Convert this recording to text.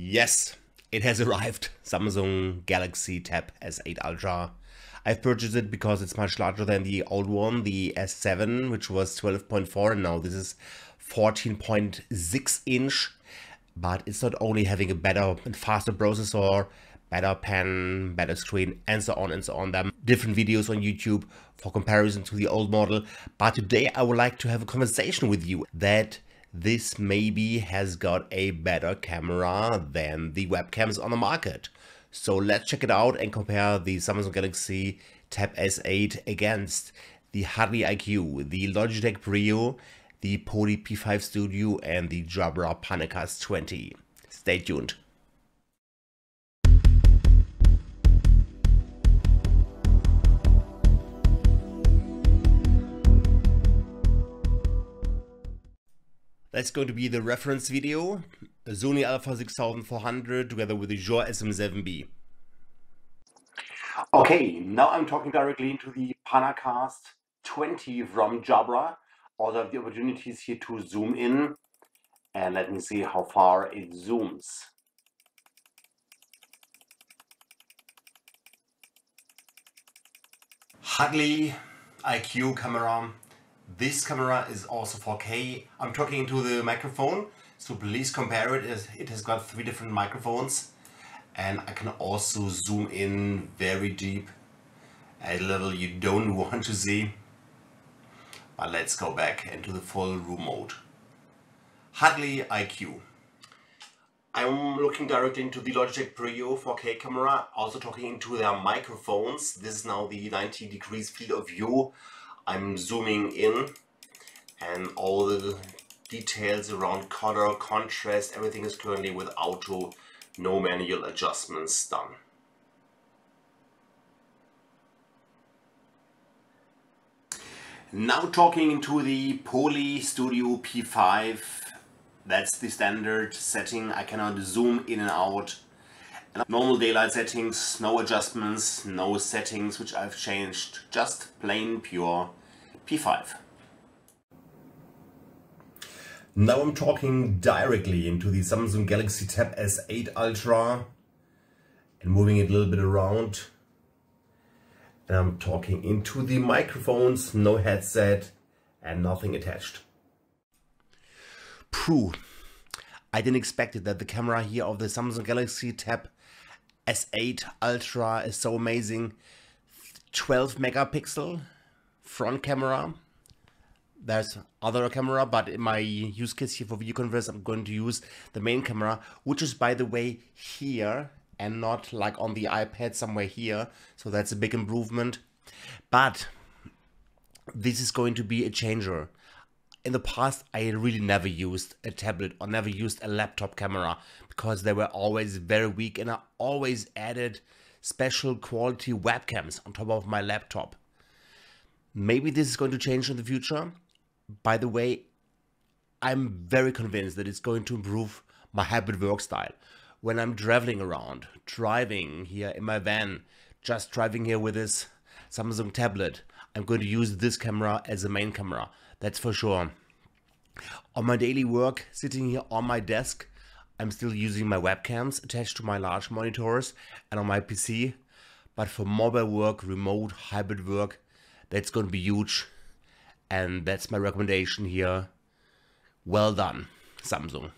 Yes, it has arrived. Samsung Galaxy Tab S8 Ultra. I've purchased it because it's much larger than the old one, the S7, which was 12.4, and now this is 14.6 inch. But it's not only having a better and faster processor, better pen, better screen, and so on and so on. There are different videos on YouTube for comparison to the old model. But today I would like to have a conversation with you that this maybe has got a better camera than the webcams on the market. So let's check it out and compare the Samsung Galaxy Tab S8 against the Huddly IQ, the Logitech Brio, the Poly P5 Studio, and the Jabra Panacast 20. Stay tuned. That's going to be the reference video, the Sony Alpha 6400 together with the Shure SM7B. Okay, now I'm talking directly into the Panacast 20 from Jabra. Also have the opportunities here to zoom in, and let me see how far it zooms. Huddly IQ camera. This camera is also 4K. I'm talking into the microphone, so please compare it, as it has got three different microphones. And I can also zoom in very deep at a level you don't want to see. But let's go back into the full room mode. Huddly IQ. I'm looking directly into the Logitech Brio 4K camera, also talking into their microphones. This is now the 90 degrees field of view. I'm zooming in, and all the details around color, contrast, everything is currently with auto, no manual adjustments done. Now talking into the Poly Studio P5, that's the standard setting. I cannot zoom in and out. Normal daylight settings, no adjustments, no settings, which I've changed, just plain pure P5. Now I'm talking directly into the Samsung Galaxy Tab S8 Ultra and moving it a little bit around. And I'm talking into the microphones, no headset and nothing attached. Phew. I didn't expect it that the camera here of the Samsung Galaxy Tab S8 Ultra is so amazing. 12 megapixel front camera. There's other camera, but in my use case here for video conference, I'm going to use the main camera, which is, by the way, here and not like on the iPad somewhere here. So that's a big improvement. But this is going to be a changer. In the past, I really never used a tablet or never used a laptop camera because they were always very weak, and I always added special quality webcams on top of my laptop. Maybe this is going to change in the future. By the way, I'm very convinced that it's going to improve my hybrid work style. When I'm traveling around, driving here in my van, just driving here with this Samsung tablet, I'm going to use this camera as a main camera. That's for sure. On my daily work, sitting here on my desk, I'm still using my webcams attached to my large monitors and on my PC. But for mobile work, remote, hybrid work, that's going to be huge. And that's my recommendation here. Well done, Samsung.